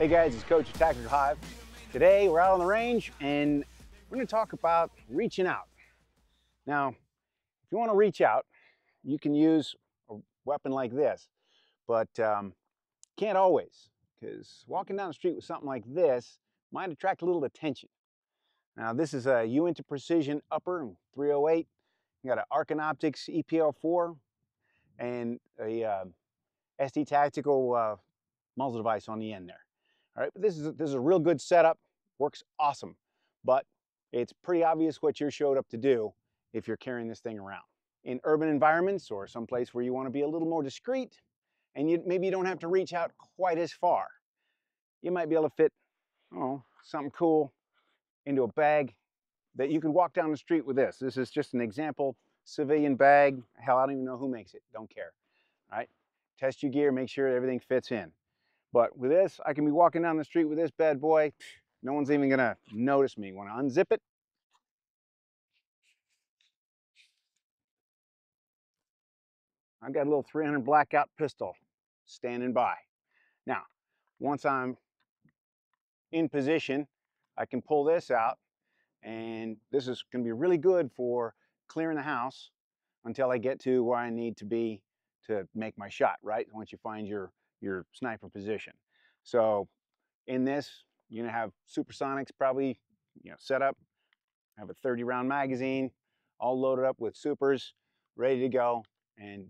Hey guys, it's Coach of Tactical Hyve. Today we're out on the range and we're going to talk about reaching out. Now, if you want to reach out, you can use a weapon like this, but can't always, because walking down the street with something like this might attract a little attention. Now, this is a Uintah Precision upper 308. You got an Arken Optics EPL-4 and a SD Tactical muzzle device on the end there. All right, but this is a real good setup. Works awesome, but it's pretty obvious what you showed up to do if you're carrying this thing around. In urban environments or someplace where you want to be a little more discreet and maybe you don't have to reach out quite as far, you might be able to fit something cool into a bag that you can walk down the street with this. This is just an example civilian bag. Hell, I don't even know who makes it. Don't care. All right, test your gear, make sure everything fits in. But with this, I can be walking down the street with this bad boy. No one's even gonna notice me. Want to unzip it? I've got a little 300 blackout pistol standing by. Now, once I'm in position, I can pull this out, and this is gonna be really good for clearing the house until I get to where I need to be to make my shot, right? Once you find your sniper position. So in this, you're gonna have supersonics probably, set up. I have a 30-round magazine, all loaded up with supers, ready to go, and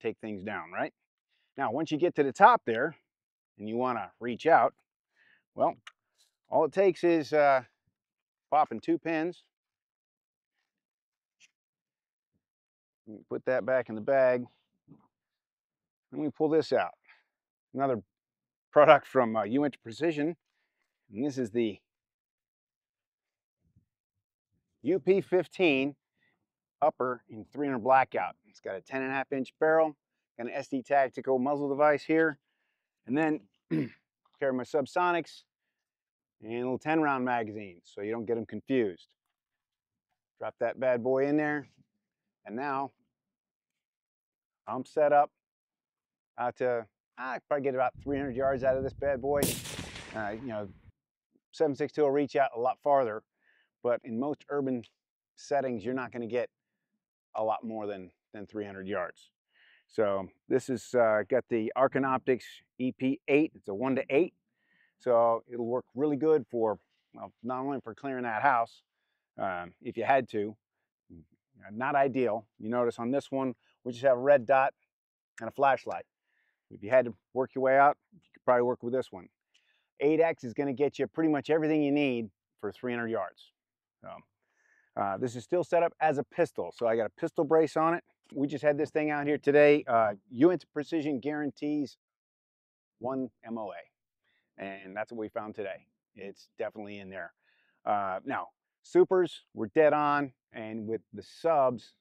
take things down, right? Now, once you get to the top there, and you wanna reach out, well, all it takes is popping two pins. Put that back in the bag. Then we pull this out. Another product from Uintah Precision, and this is the UP15 upper in 300 blackout. It's got a 10.5-inch barrel, got an SD Tactical muzzle device here, and then carry my subsonics and a little 10-round magazine so you don't get them confused. Drop that bad boy in there, and now I'm set up out to I probably get about 300 yards out of this bad boy. 7.62 will reach out a lot farther, but in most urban settings, you're not going to get a lot more than 300 yards. So this is got the Arken Optics EP8. It's a 1:8, so it'll work really good for not only for clearing that house, if you had to. Not ideal. You notice on this one, we just have a red dot and a flashlight. If you had to work your way out, you could probably work with this one. 8X is going to get you pretty much everything you need for 300 yards. So, this is still set up as a pistol, so I got a pistol brace on it. We just had this thing out here today. Uintah Precision guarantees 1 MOA, and that's what we found today. It's definitely in there. Now, supers were dead on, and with the subs,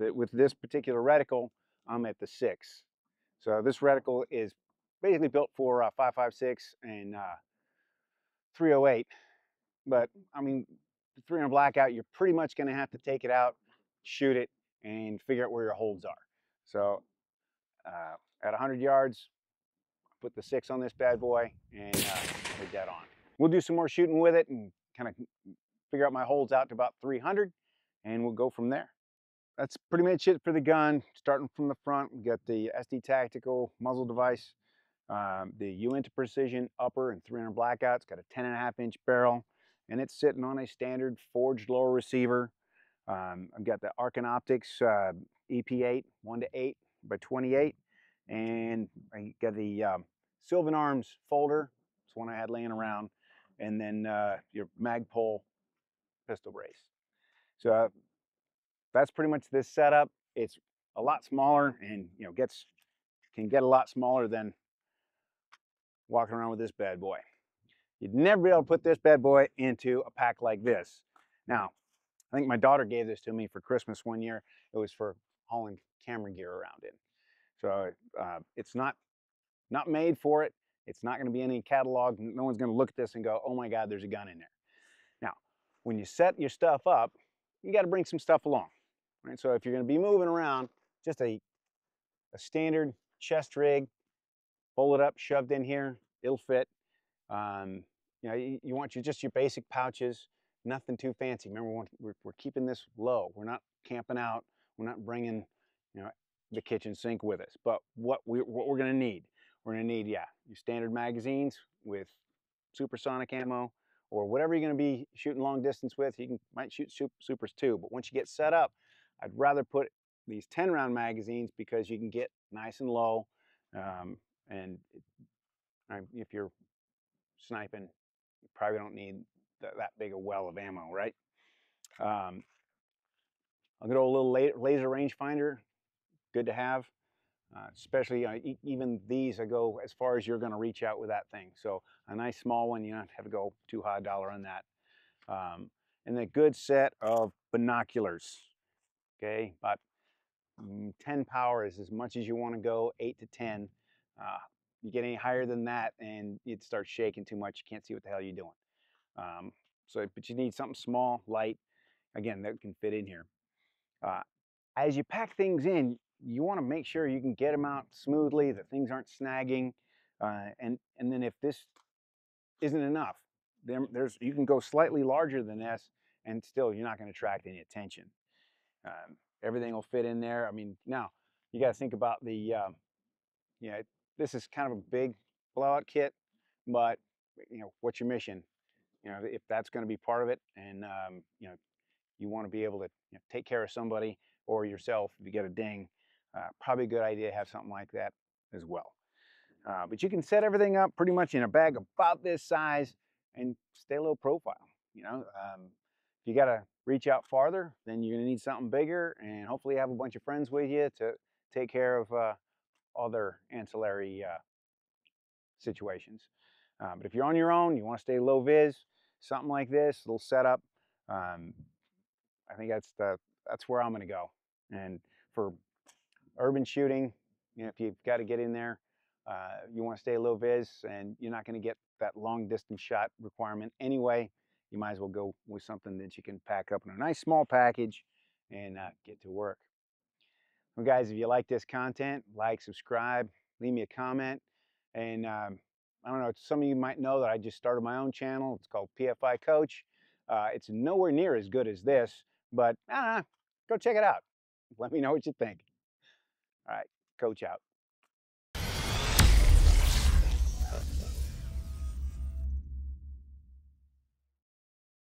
with this particular reticle, I'm at the 6. So this reticle is basically built for 5.56 and 308, but I mean, 300 blackout, you're pretty much gonna have to take it out, shoot it, and figure out where your holds are. So at 100 yards, put the 6 on this bad boy, and we're dead on. We'll do some more shooting with it and kind of figure out my holds out to about 300, and we'll go from there. That's pretty much it for the gun. Starting from the front, we got the SD Tactical muzzle device, the Uintah Precision upper and 300 blackout. It's got a 10.5-inch barrel, and it's sitting on a standard forged lower receiver. I've got the Arken Optics EP8 1:8 by 28, and I got the Sylvan Arms folder. It's one I had laying around, and then your Magpul pistol brace. So. That's pretty much this setup. It's a lot smaller, and can get a lot smaller than walking around with this bad boy. You'd never be able to put this bad boy into a pack like this. Now, I think my daughter gave this to me for Christmas one year. It was for hauling camera gear around in. So it's not made for it. It's not going to be in any catalog. No one's going to look at this and go, "Oh my God, there's a gun in there." Now, when you set your stuff up, you got to bring some stuff along, right? So if you're going to be moving around, just a standard chest rig, folded up, shoved in here, it'll fit. You know, you want just your basic pouches, nothing too fancy. Remember, we're keeping this low. We're not camping out. We're not bringing, you know, the kitchen sink with us. But what we're going to need, yeah, your standard magazines with supersonic ammo, or whatever you're going to be shooting long distance with. You can, might shoot supers too, but once you get set up, I'd rather put these 10-round magazines because you can get nice and low. And if you're sniping, you probably don't need that big a well of ammo, right? I'll go to a little laser rangefinder, good to have. Especially even these, I go as far as you're going to reach out with that thing. So a nice small one, you don't have to go too high dollar on that. And a good set of binoculars. Okay, about 10 power is as much as you want to go, 8 to 10. You get any higher than that, and it starts shaking too much. You can't see what the hell you're doing. But you need something small, light, again, that can fit in here. As you pack things in, you want to make sure you can get them out smoothly, that things aren't snagging, and then if this isn't enough, then you can go slightly larger than this, and still you're not going to attract any attention. Everything will fit in there. I mean, now you got to think about the, you know, this is kind of a big blowout kit, but you know, what's your mission? You know, if that's going to be part of it, and you know, you want to be able to take care of somebody or yourself if you get a ding. Probably a good idea to have something like that as well. But you can set everything up pretty much in a bag about this size and stay low profile. You know, if you got to reach out farther, then you're going to need something bigger, and hopefully have a bunch of friends with you to take care of other ancillary situations. But if you're on your own, you want to stay low vis, something like this, little setup. I think that's where I'm going to go. And for urban shooting, you know, if you've got to get in there, you want to stay low vis, and you're not going to get that long distance shot requirement anyway. You might as well go with something that you can pack up in a nice small package and get to work. Well, guys, if you like this content, like, subscribe, leave me a comment. And I don't know, some of you might know that I just started my own channel. It's called PFI Coach. It's nowhere near as good as this, but go check it out. Let me know what you think. All right, Coach out.